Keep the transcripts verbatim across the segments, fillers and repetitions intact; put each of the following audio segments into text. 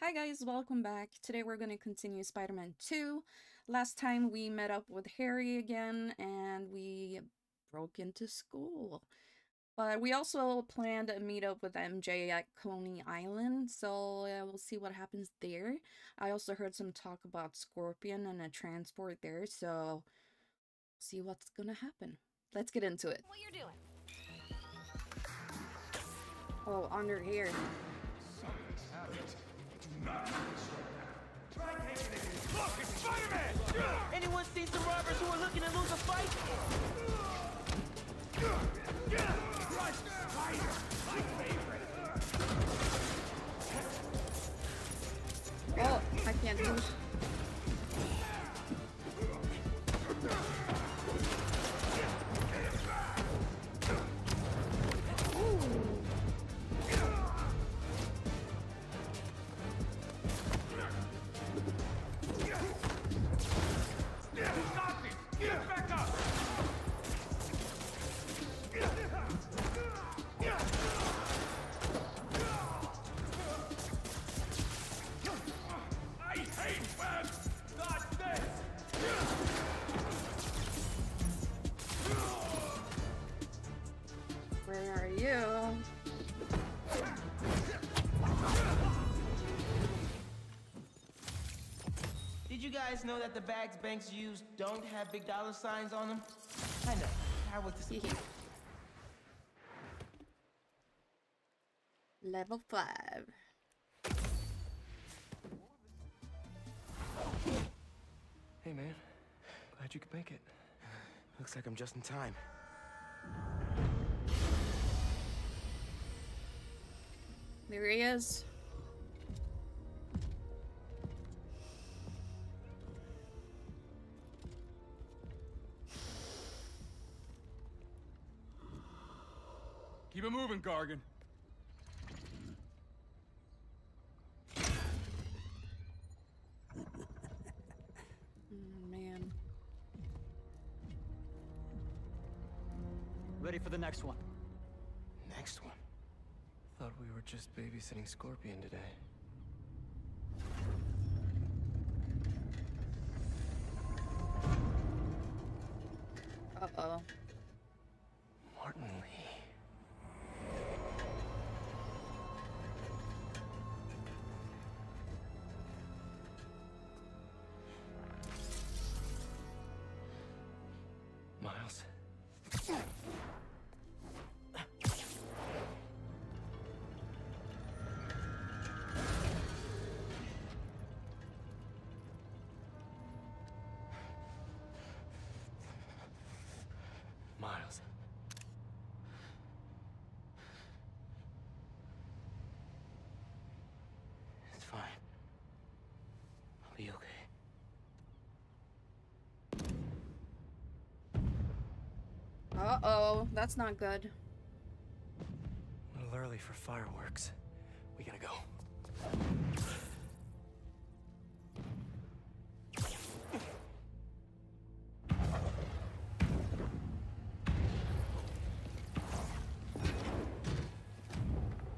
Hi guys, welcome back. Today we're going to continue Spider-Man two. Last time we met up with Harry again and we broke into school. But we also planned a meet-up with M J at Coney Island, so uh, we'll see what happens there. I also heard some talk about Scorpion and a transport there, so see what's going to happen. Let's get into it. What you're doing? Oh, under here. Something's happened. Look, it's Spider-Man! Anyone seen some robbers who are looking to lose a fight? Crush Spider! My favorite! Oh, I can't do it. Know that the bags banks use don't have big dollar signs on them? I know. How was this? Level five. Hey man, glad you could make it. Looks like I'm just in time. There he is. Keep it moving, Gargan. Oh, man. Ready for the next one. Next one? Thought we were just babysitting Scorpion today. Uh-oh. Martin Li. Miles. Miles. It's fine. I'll be okay. Uh-oh, that's not good. A little early for fireworks. We gotta go.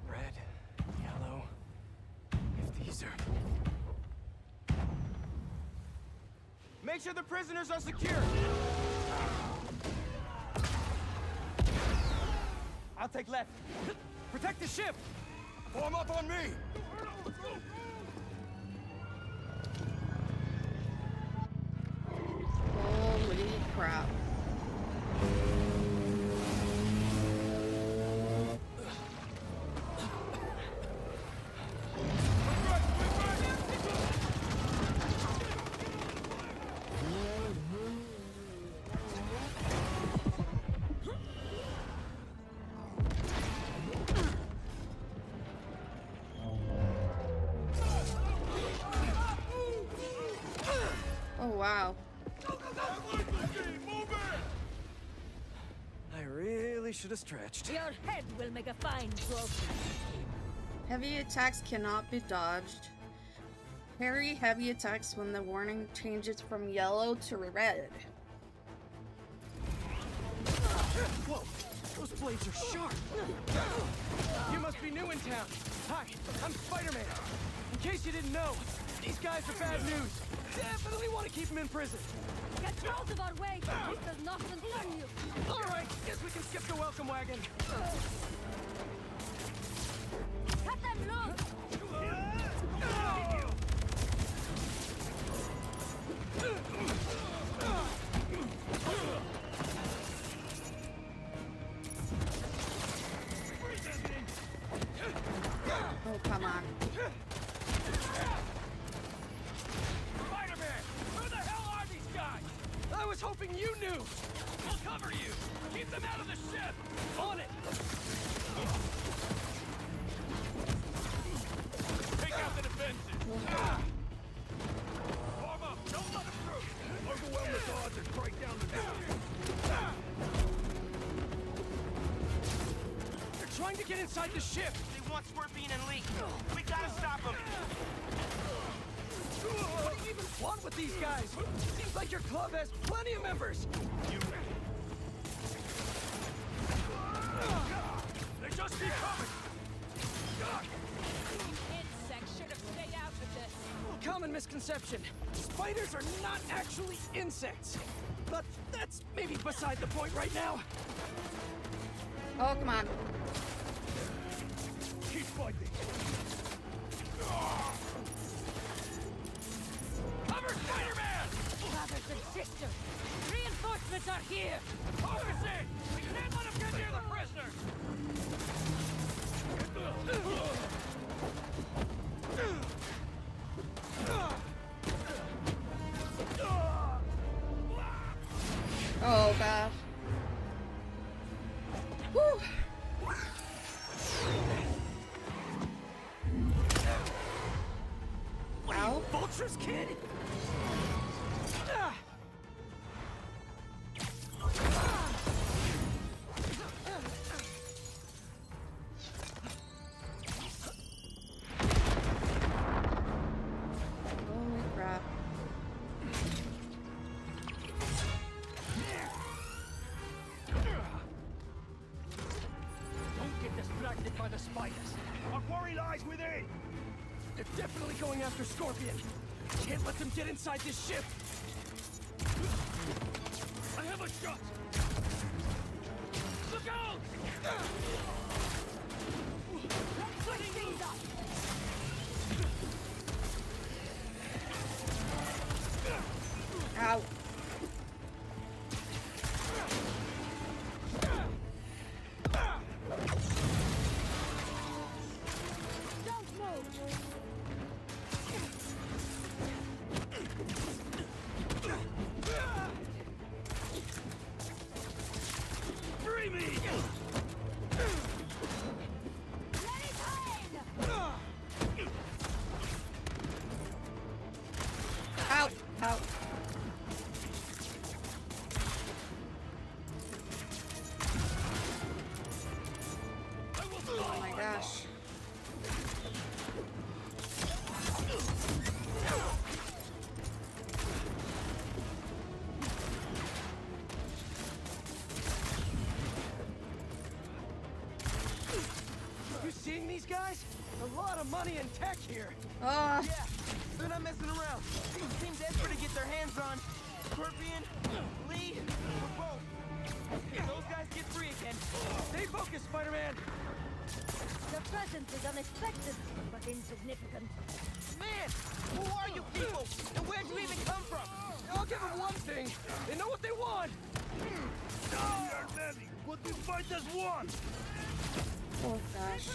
Red, yellow, if these are... Make sure the prisoners are secure! I'll take left. Protect the ship! Form up on me! Holy crap. Wow. I really should have stretched. Your head will make a fine trophy. Heavy attacks cannot be dodged. Parry heavy attacks when the warning changes from yellow to red. Whoa, those blades are sharp. You must be new in town. Hi, I'm Spider-Man. In case you didn't know, these guys are bad news. Definitely want to keep them in prison. Get out of our way. This does not concern you. All right, guess we can skip the welcome wagon. Cut them loose. Oh, come on. Spider-Man, who the hell are these guys? I was hoping you knew. We'll cover you. Keep them out of the ship. On it. Take out the defenses. Arm up. Don't let them through. Overwhelm the odds and break down the doors. They're trying to get inside the ship. Want Scorpion and Lee. We gotta stop them. What do you even want with these guys? Seems like your club has plenty of members. You ready? They just keep coming. Insects should have stayed out of this. Common misconception. Spiders are not actually insects. But that's maybe beside the point right now. Oh, come on. Keep fighting. Cover Spider-Man! Brothers and sisters, reinforcements are here! Focus in! We can't let him get near the prisoners! Oh, gosh. Whew! Vultures, kid! Holy crap. Don't get distracted by the spiders. Our quarry lies within! They're definitely going after Scorpion. Can't let them get inside this ship. I have a shot. Look out! Let's put things up. Ow. Money and tech here. Uh. Yeah, they're not messing around. These seem desperate to get their hands on Scorpion, Lee, or both. If those guys get free again, stay focused, Spider-Man. The presence is unexpected, but insignificant. Man, who are you people? And where do you even come from? I'll give them one thing. They know what they want. Oh. We are ready. What do fighters want? Oh, gosh.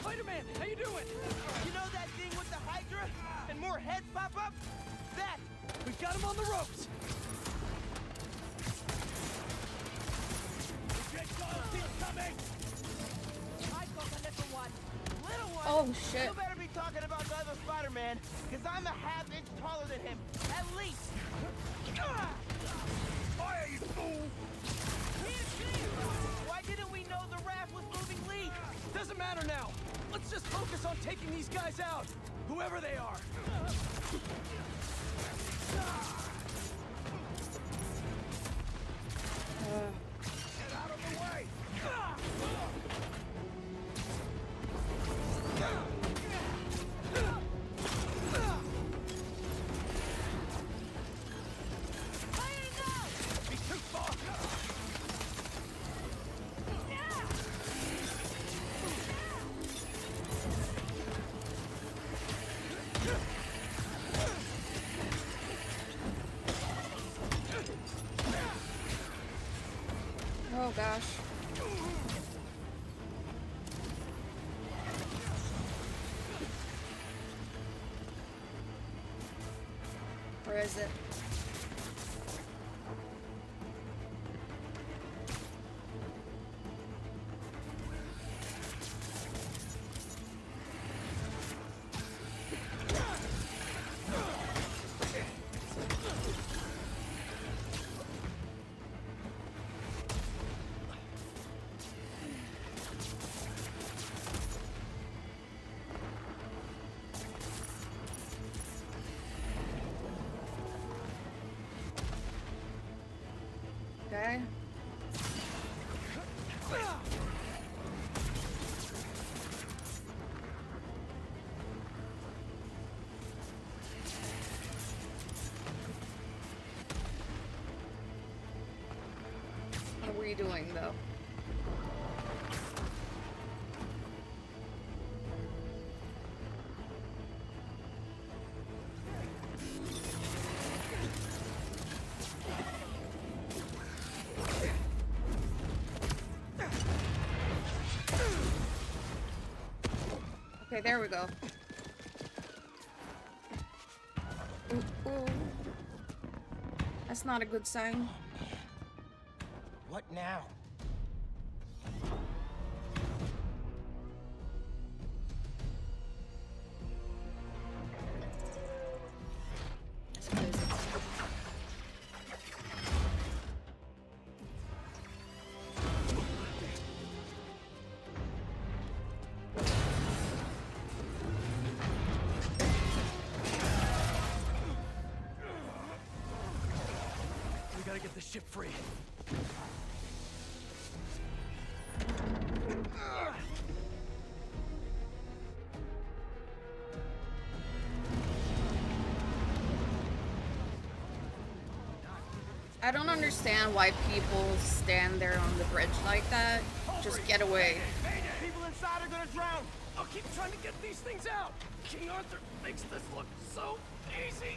Spider-Man, how you doing? You know that thing with the Hydra? And more heads pop up? That! We've got him on the ropes! Coming! I got the little one. Little one? Oh, shit. You better be talking about the other Spider-Man, because I'm a half inch taller than him. At least! Fire, you fool! Why didn't we know the raft was moving Lee? Doesn't matter now. Let's just focus on taking these guys out, whoever they are. Uh. Get out of the way! Or is it? Okay. What were you doing, though? Okay, there we go. Ooh, ooh. That's not a good sign. Oh, man. What now? Ship free. I don't understand why people stand there on the bridge like that. Just get away. People inside are gonna drown. I'll keep trying to get these things out. King Arthur makes this look so easy.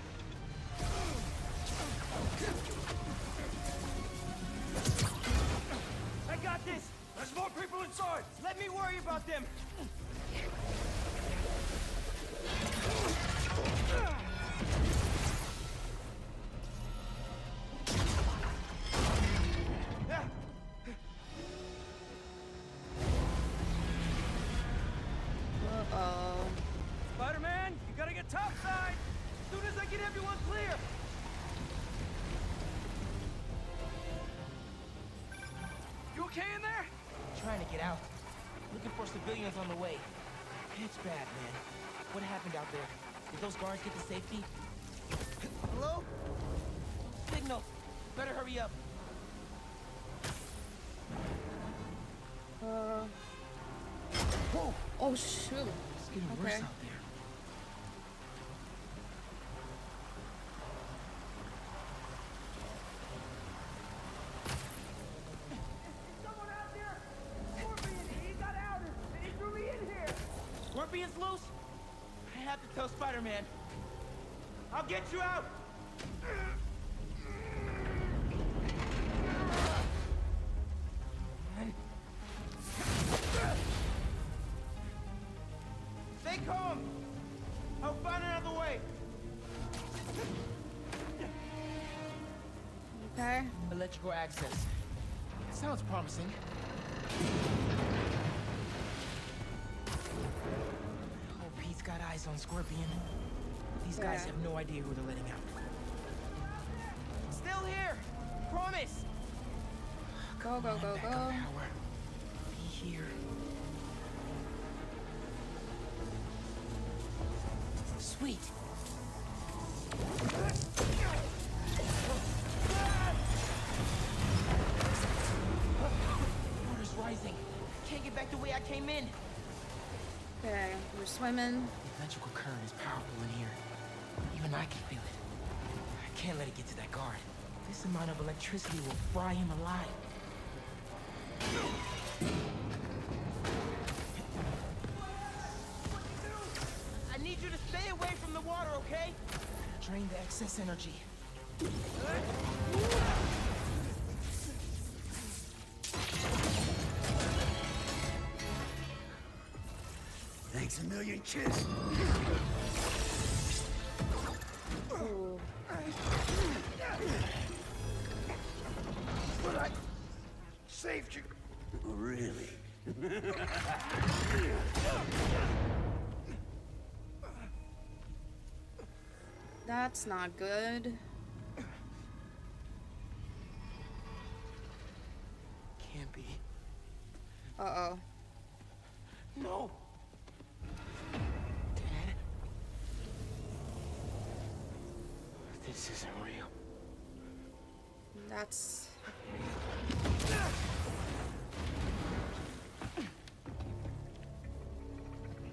I got this! There's more people inside! Let me worry about them! Uh-oh. Spider-Man, you gotta get topside! As soon as I get everyone clear! Okay in there? Trying to get out. Looking for civilians on the way. It's bad, man. What happened out there? Did those guards get to safety? Hello? Signal. Better hurry up. Uh. Whoa. Oh shoot. It's getting okay. worse out there. Scorpion's loose? I have to tell Spider-Man. I'll get you out! Stay calm! I'll find another way! Okay. Electrical access. That sounds promising. Got eyes on Scorpion. These yeah. guys have no idea who they're letting out. Still here! Promise! Go, go, go, go. Power. Be here. Sweet. Water's rising. Can't get back the way I came in. Okay, we're swimming. The electrical current is powerful in here. Even I can feel it. I can't let it get to that guard. This amount of electricity will fry him alive. I need you to stay away from the water, okay? Drain the excess energy. Thanks a million kisses. But I saved you. Really? That's not good. Can't be. Uh-oh. No. Dad? This isn't real. That's...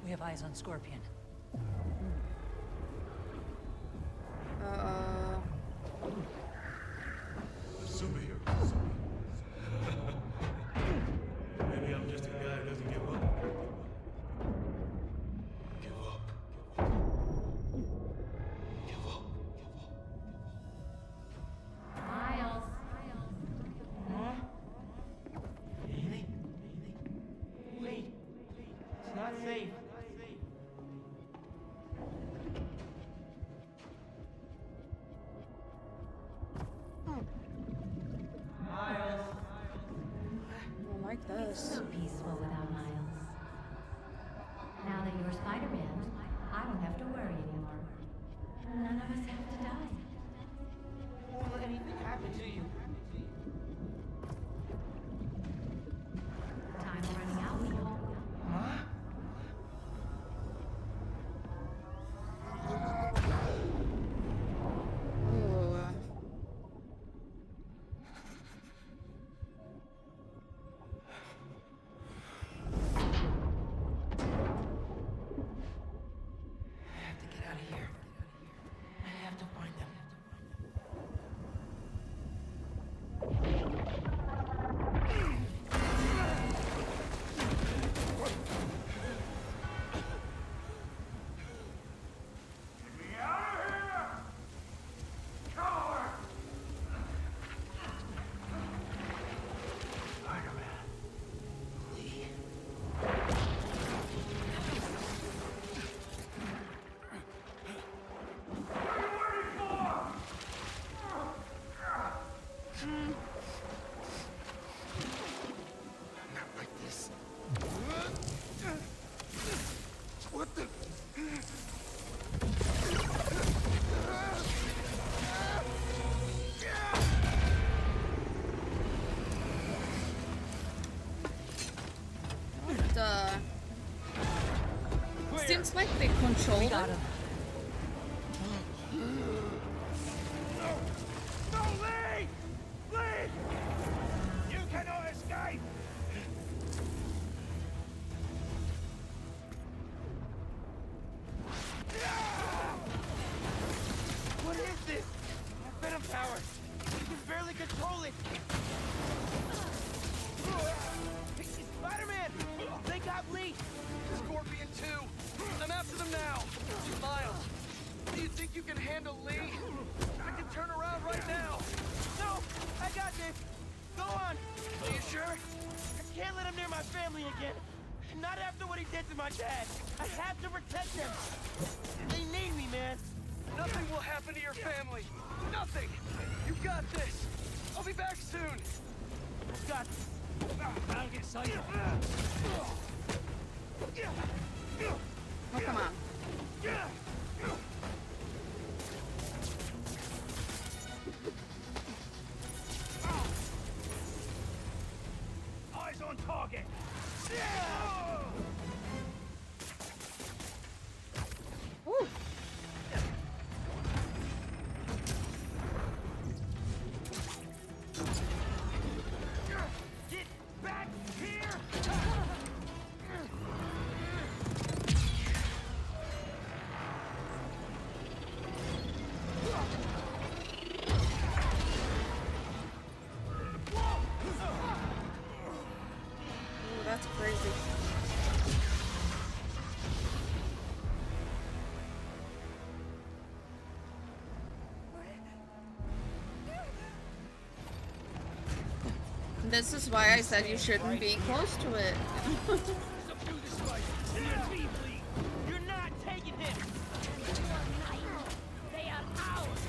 We have eyes on Scorpion. Uh-oh. Maybe I'm just a guy who doesn't give up. Give up. Give up. Give up. Give up. Miles. Huh? Really? Wait. It's not safe. It's so peaceful without Miles. Now that you're Spider-Man, I don't have to worry anymore. None of us have to die. Won't let anything happen to you. Time running out. Huh? Seems like they control them. No! No, Lee! Lee! You cannot escape! What is this? Venom power! You can barely control it! Spider-Man! They got Lee! Scorpion two! I'm after them now! Miles, do you think you can handle Lee? I can turn around right now! No! I got this! Go on! Are you sure? I can't let him near my family again! Not after what he did to my dad! I have to protect them! They need me, man! Nothing will happen to your family! Nothing! You got this! I'll be back soon! I've got this! I'll get sighted! Oh, come on. Eyes on target! Woo. Get back here! This is why I said you shouldn't be close to it. You're not taking him. They are ours.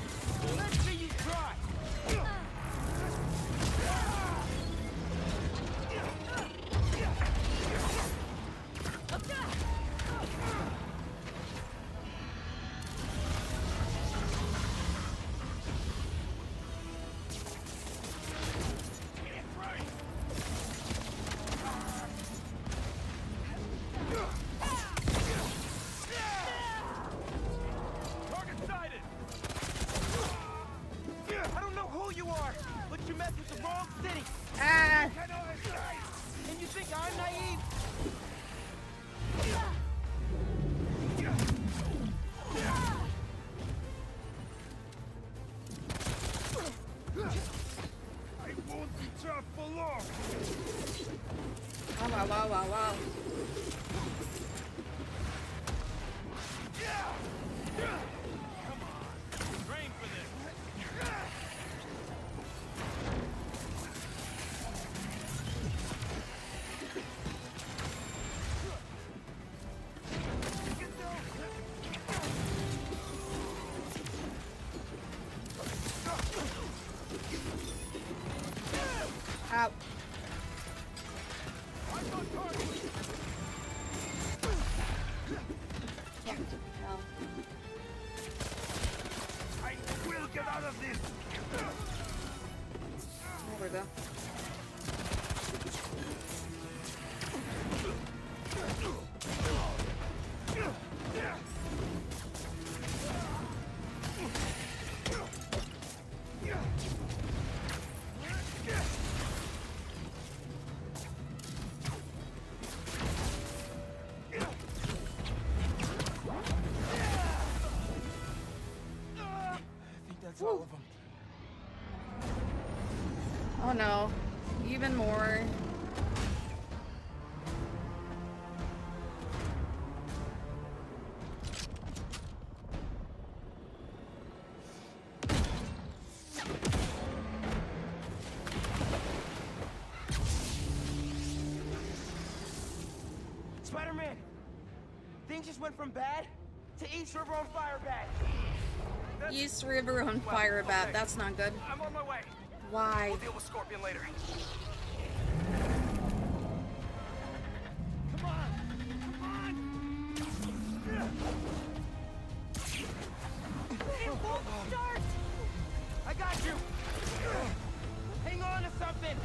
no. Even more. Spider-Man! Things just went from bad to East River on fire bad. That's East River on well, fire bad. Okay. That's not good. I'm on my way. Why? We'll deal with Scorpion later. Come on! Come on! It won't start! I got you! Hang on to something!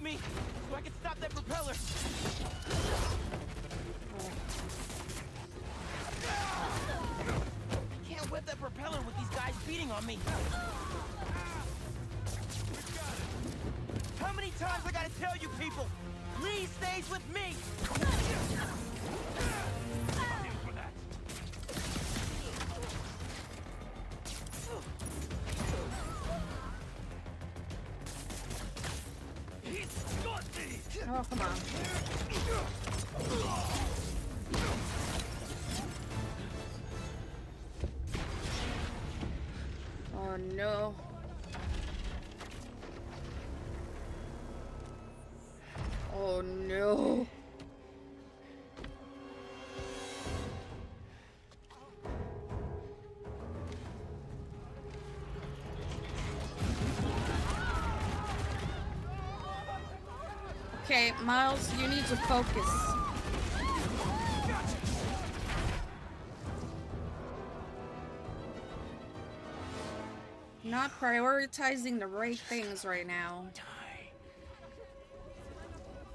Me. How many times I gotta tell you people? Lee stays with me! Oh, come on. Oh no. Oh no. Okay, Miles, you need to focus. Not prioritizing the right things right now.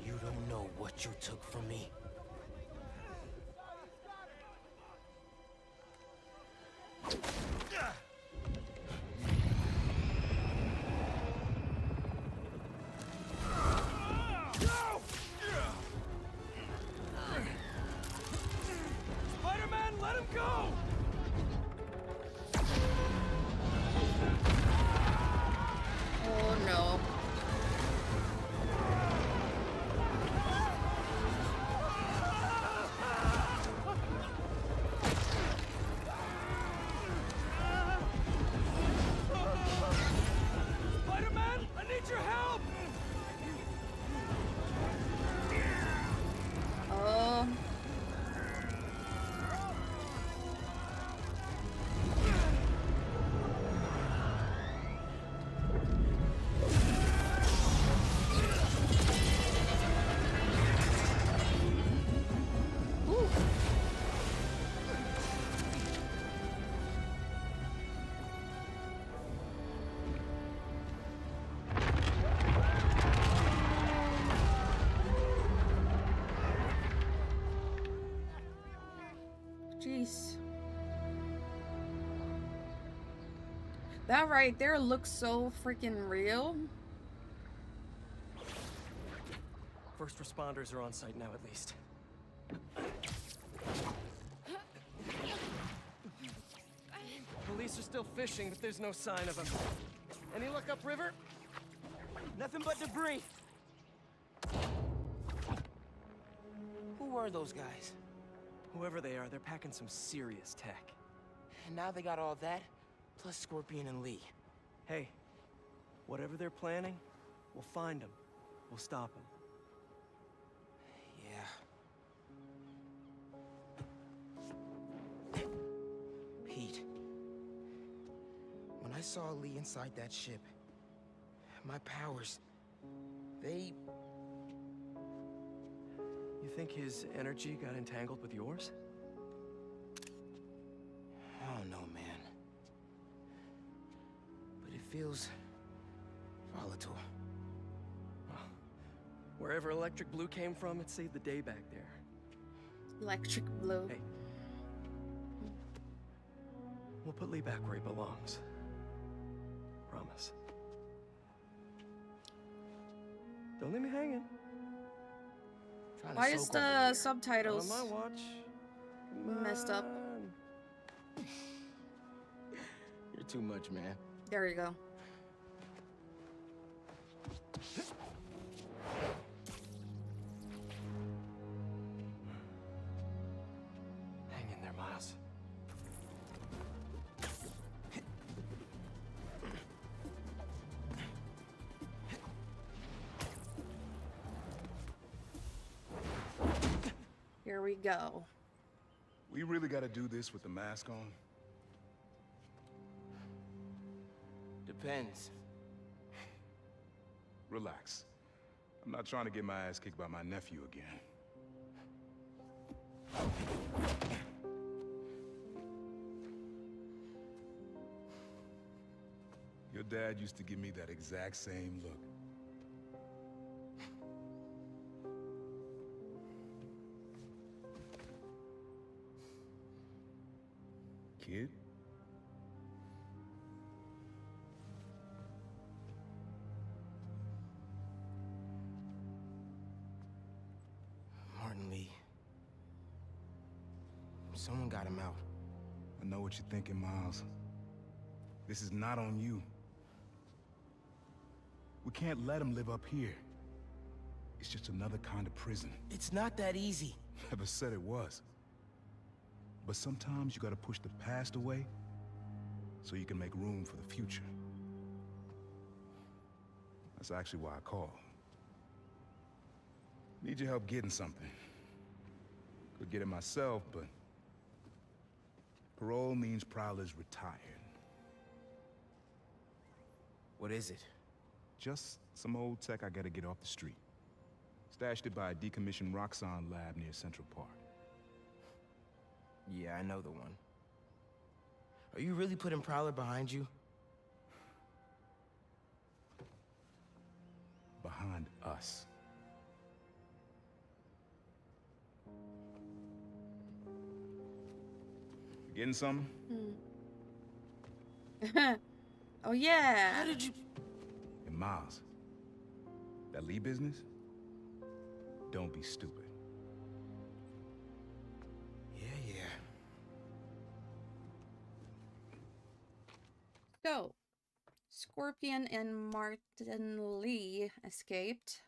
You don't know what you took from me. That right there looks so freaking real. First responders are on site now, at least. Police are still fishing, but there's no sign of them. Any luck upriver? Nothing but debris. Who were those guys? Whoever they are, they're packing some serious tech. And now they got all that? Plus Scorpion and Lee. Hey, whatever they're planning, we'll find them. We'll stop them. Yeah. I saw Li inside that ship. My powers, they... You think his energy got entangled with yours? I don't know, man. But it feels... volatile. Well, wherever Electric Blue came from, it saved the day back there. Electric Blue. Hey. We'll put Li back where he belongs. Promise. Don't leave me hanging. Why is the subtitles on my watch messed up? You're too much, man. There you go. Hang in there, Miles. Here we go. We really gotta do this with the mask on? Depends. Relax. I'm not trying to get my ass kicked by my nephew again. Your dad used to give me that exact same look. Kid? Martin Li. Someone got him out. I know what you're thinking, Miles. This is not on you. We can't let him live up here. It's just another kind of prison. It's not that easy. Never said it was. But sometimes you gotta push the past away so you can make room for the future. That's actually why I called. Need your help getting something. Could get it myself, but... Parole means Prowler's retired. What is it? Just some old tech I gotta get off the street. Stashed it by a decommissioned Roxxon lab near Central Park. Yeah, I know the one. Are you really putting Prowler behind you? Behind us. You getting something? Hmm. Oh yeah! How did you... Miles, that Li business, don't be stupid. Yeah, yeah. So, Scorpion and Martin Li escaped.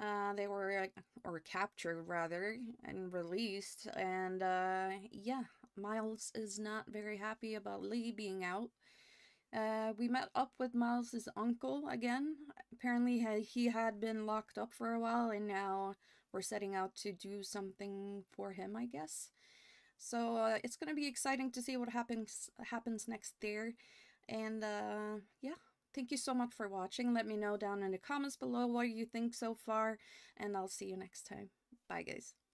Uh, they were, uh, or captured rather, and released. And uh, yeah, Miles is not very happy about Li being out. Uh, we met up with Miles' uncle again. Apparently he had been locked up for a while, and now we're setting out to do something for him, I guess. So uh, it's going to be exciting to see what happens happens next there. And uh, yeah, thank you so much for watching. Let me know down in the comments below what you think so far, and I'll see you next time. Bye, guys.